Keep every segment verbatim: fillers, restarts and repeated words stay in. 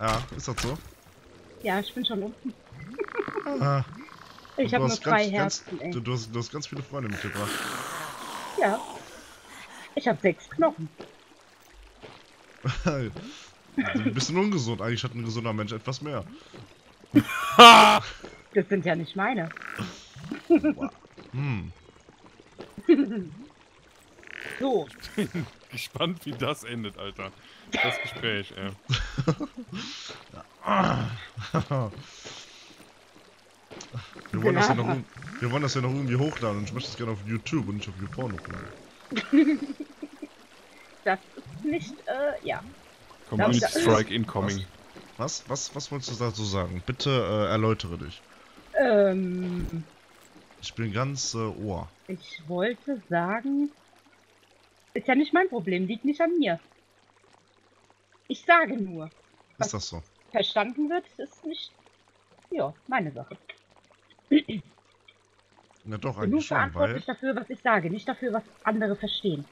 Ja, ist das so? Ja, ich bin schon unten. Ah. Ich habe nur zwei ganz, Herzen. Ganz, du, du, hast, du hast ganz viele Freunde mitgebracht. Ja. Ich habe sechs Knochen. Ein bisschen ungesund. Eigentlich hat ein gesunder Mensch etwas mehr. Das sind ja nicht meine. Wow. Hm. So. Ich bin gespannt, wie das endet, Alter. Das Gespräch, ey. Wir wollen, ja. Das ja noch, wir wollen das ja noch irgendwie hochladen und ich möchte es gerne auf YouTube und nicht auf YouPorn hochladen. Das ist nicht, äh, ja. Community Strike incoming. Was? Was? Was wolltest du dazu sagen? Bitte äh, erläutere dich. Ähm. Ich bin ganz äh, ohr. Ich wollte sagen. Ist ja nicht mein Problem, liegt nicht an mir. Ich sage nur. Was ist das so? Verstanden wird, ist nicht. Ja, meine Sache. Na doch, eigentlich nur schon, verantwortlich weil... dafür, was ich sage, nicht dafür, was andere verstehen.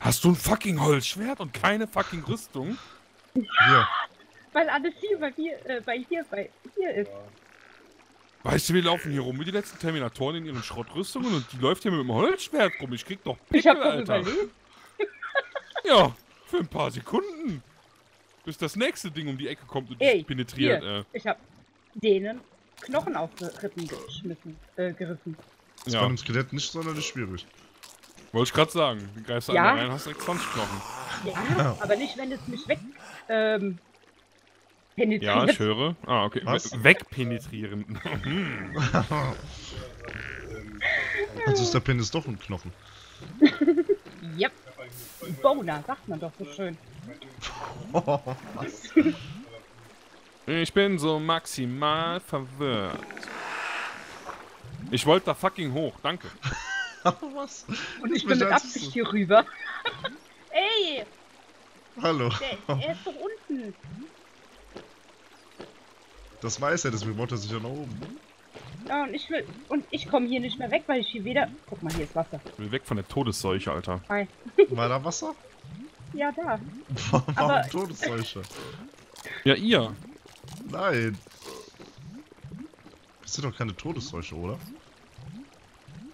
Hast du ein fucking Holzschwert und keine fucking Rüstung? Ja, hier. Weil alles hier bei hier, äh, bei hier, bei hier ist. Weißt du, wir laufen hier rum wie die letzten Terminatoren in ihren Schrottrüstungen und die läuft hier mit dem Holzschwert rum. Ich krieg doch Pickel, ich hab Alter. Überlebt. Ja, für ein paar Sekunden. Bis das nächste Ding um die Ecke kommt und dich penetriert. Hier. Äh. Ich hab denen Knochen aufgerissen, geschmissen, äh, gerissen. Das ja. War dem Skelett nicht sonderlich schwierig. Wollte ich gerade sagen. Du greifst ja. Einmal rein, hast direkt zwanzig Knochen. Ja, ja, aber nicht, wenn es mich weg... Ähm, penetriert. Ja, ich höre. Ah, okay. Was? Wegpenetrieren. Also ist der Penis doch ein Knochen. Yep. Boner, sagt man doch so schön. Oh, was? Ich bin so maximal verwirrt. Ich wollte da fucking hoch, danke. Was? Und ich bin mit Absicht hier rüber. Ey! Hallo. Der, er ist doch unten. Das weiß er, deswegen wollte er sich ja nach oben. Ja, und ich will. Und ich komme hier nicht mehr weg, weil ich hier weder. Guck mal, hier ist Wasser. Ich will weg von der Todesseuche, Alter. Hi. War da Wasser? Ja, da. Warum aber... Todesseuche? Ja, ihr. Nein. Das sind doch keine Todesseuche, oder?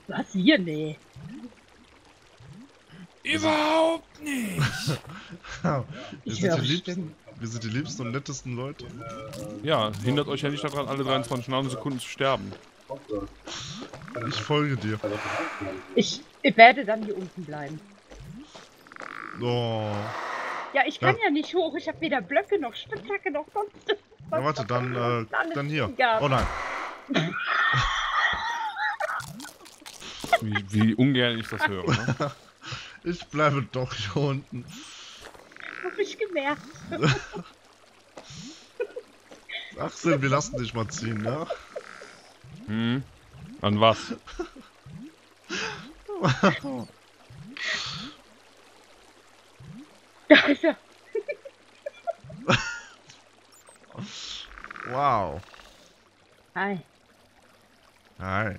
Was? Wir? Nee. Überhaupt nicht! wir, ich sind die liebsten, wir sind die liebsten und nettesten Leute. Ja, hindert euch ja nicht daran, alle dreiundzwanzig Sekunden zu sterben. Ich folge dir. Ich, ich werde dann hier unten bleiben. Oh. Ja, ich kann ja, ja nicht hoch. Ich habe weder Blöcke noch Spitzhacke noch sonst. Na, warte, dann, äh, dann hier. Gab. Oh nein. Wie, wie ungern ich das höre. Ne? Ich bleibe doch hier unten. Hab ich gemerkt. Achsel, wir lassen dich mal ziehen, ne? Hm. An was? Da ist er. Wow. Hi. Hi.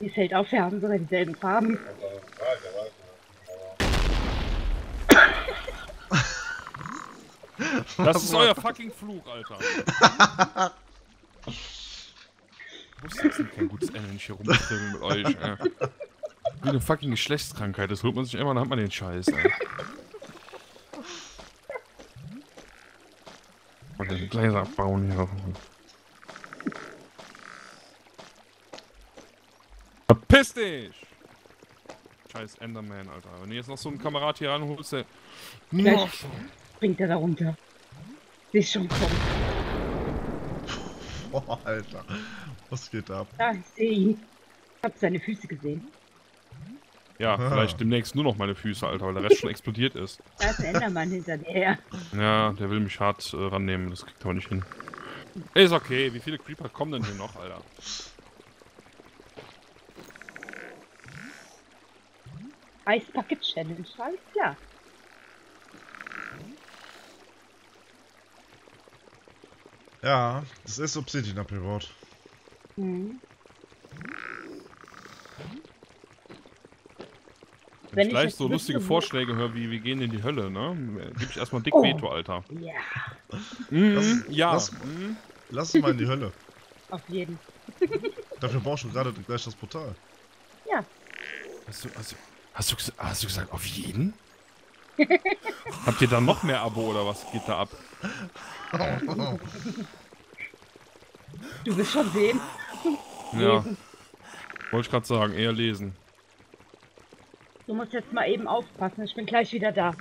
Die fällt auf, wir haben sogar dieselben Farben. Das ist euer fucking Fluch, Alter. Wusste jetzt nicht, kein gutes Ende, nicht hier rumtrimmen mit euch, ey. Wie eine fucking Geschlechtskrankheit, das holt man sich immer, dann hat man den Scheiß, ey. Und den Gläser abbauen hier. Verpiss dich! Scheiß Enderman, Alter. Wenn du jetzt noch so einen Kamerad hier ranholst, der... No. Springt er da runter. Sehe ich schon kommen. Boah, Alter. Was geht ab? Da, ich sehe ihn. Ich hab seine Füße gesehen. Ja, ah. Vielleicht demnächst nur noch meine Füße, Alter, weil der Rest schon explodiert ist. Da ist ein Enderman hinter dir. Ja, der will mich hart äh, rannehmen. Das kriegt aber nicht hin. Ist okay. Wie viele Creeper kommen denn hier noch, Alter? Eisbucket Challenge, alles klar. Ja, das ist Obsidian abgebaut. Mhm. Wenn, wenn ich gleich so lustige Vorschläge höre, wie wir gehen in die Hölle, ne? Gib ich erstmal dick oh. Veto, Alter. Ja. Mm, lass, ja. Lass, mm. lass uns mal in die Hölle. Auf jeden. Dafür brauchst du gerade gleich das Portal. Ja. Hast du, hast du, hast du, hast du gesagt, auf jeden? Habt ihr da noch mehr Abo oder was geht da ab? Du willst schon sehen? Ja. Wollte ich gerade sagen, eher lesen. Du musst jetzt mal eben aufpassen, ich bin gleich wieder da.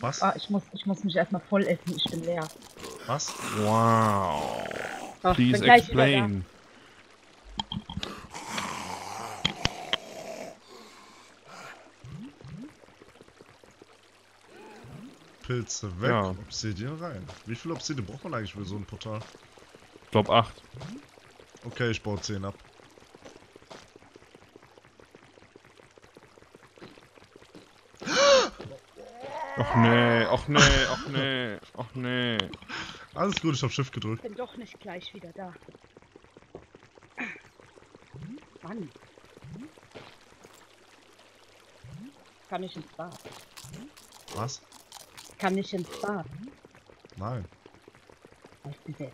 Was? Ah, ich muss, ich muss mich erstmal voll essen, ich bin leer. Was? Wow. Ach, please bin gleich explain. Pilze weg, ja. Obsidian rein. Wie viel Obsidian braucht man eigentlich für so ein Portal? Ich glaube acht. Okay, ich baue zehn ab. Ach nee, ach nee, ach nee, ach nee. Alles gut, ich hab Shift gedrückt. Bin doch nicht gleich wieder da. Mann. Kann ich ins Bad? Was? Kann ich ins Bad? Nein. Was ist denn?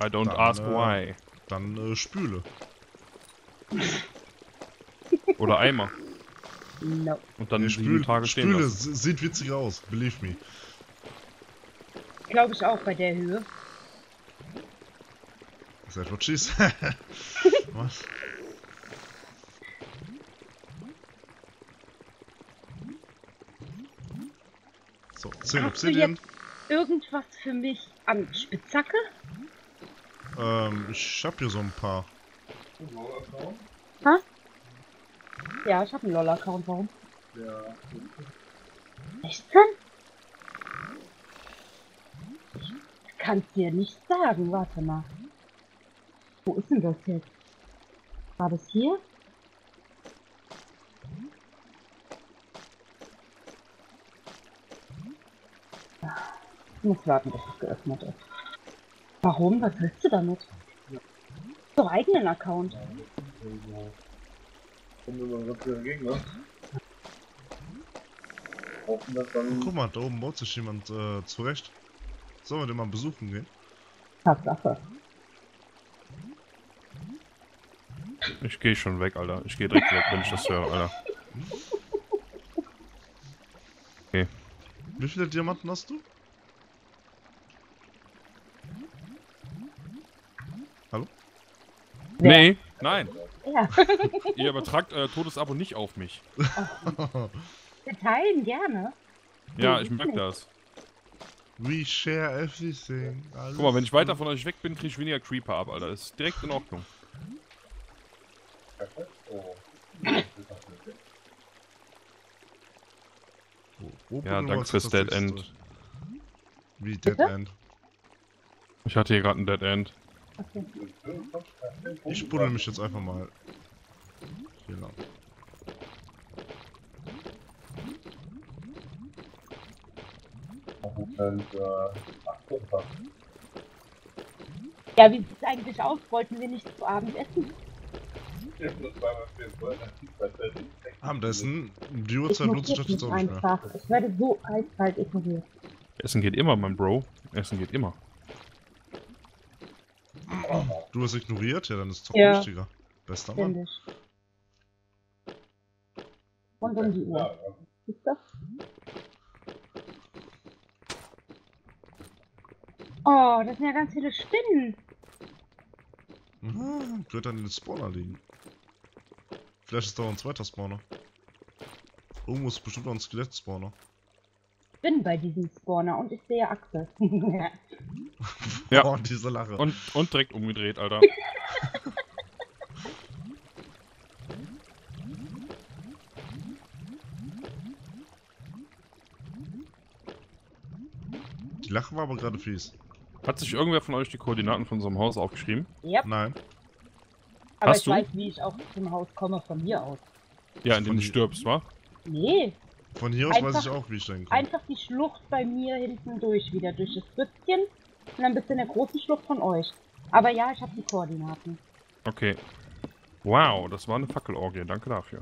I don't dann, ask äh, why. Dann äh, spüle. Oder Eimer. No. Und dann sieben Tage stehen Spüle lassen. Sieht witzig aus, believe me. Glaube ich auch bei der Höhe. Is that what she said? Was? So, zehn Obsidian. Hast du jetzt irgendwas für mich an Spitzhacke? Ähm, ich hab hier so ein paar. Ha? Ja, ich hab einen LOL-Account, warum? Ja. sechzehn? Ich kann's dir nicht sagen, warte mal. Wo ist denn das jetzt? War das hier? Ich muss warten, bis es geöffnet ist. Warum? Was willst du damit? Du hast doch eigenen Account. Guck mal, da oben baut sich jemand äh, zurecht. Sollen wir den mal besuchen gehen? Tatsache. Ich gehe schon weg, Alter. Ich gehe direkt weg, wenn ich das höre, Alter. Okay. Wie viele Diamanten hast du? Hallo? Nee, nee. Nein. Ja. Ihr übertragt äh, Todesabo nicht auf mich. Oh. Wir teilen gerne. Ja, ich merke das. We share everything. Alles Guck mal, wenn ich weiter von euch weg bin, kriege ich weniger Creeper ab, Alter. Das ist direkt in Ordnung. Ja, danke fürs Dead End. Wie Dead End? Ich hatte hier gerade ein Dead End. Okay. Ich buddel mich jetzt einfach mal hier lang. Ja, wie sieht es eigentlich aus? Wollten wir nicht zu Abend essen? Abendessen? Die Uhrzeit nutzt sich das jetzt auch nicht mehr. Ich werde so eiskalt ignoriert. Essen geht immer, mein Bro. Essen geht immer. Du hast ignoriert? Ja, dann ist es doch ja. Wichtiger. Bester Mann. Find ich. Und um die Uhr. Ist das? Oh, das sind ja ganz viele Spinnen. Mhm, wird dann in den Spawner liegen. Vielleicht ist da auch ein zweiter Spawner. Irgendwo ist bestimmt noch ein Skelett-Spawner. Ich bin bei diesem Spawner und ich sehe Achse. Ja, oh, diese Lache. Und, und direkt umgedreht, Alter. Die Lache war aber gerade fies. Hat sich irgendwer von euch die Koordinaten von unserem Haus aufgeschrieben? Ja. Nein. Aber Hast ich du? weiß, wie ich auch zum Haus komme, von hier aus. Ja, indem du stirbst, wa? Nee. Von hier aus einfach, weiß ich auch, wie ich denke. Einfach die Schlucht bei mir hinten durch, wieder durch das Bützchen. Und dann bist du in der großen Schlucht von euch. Aber ja, ich habe die Koordinaten. Okay. Wow, das war eine Fackelorgie. Danke dafür.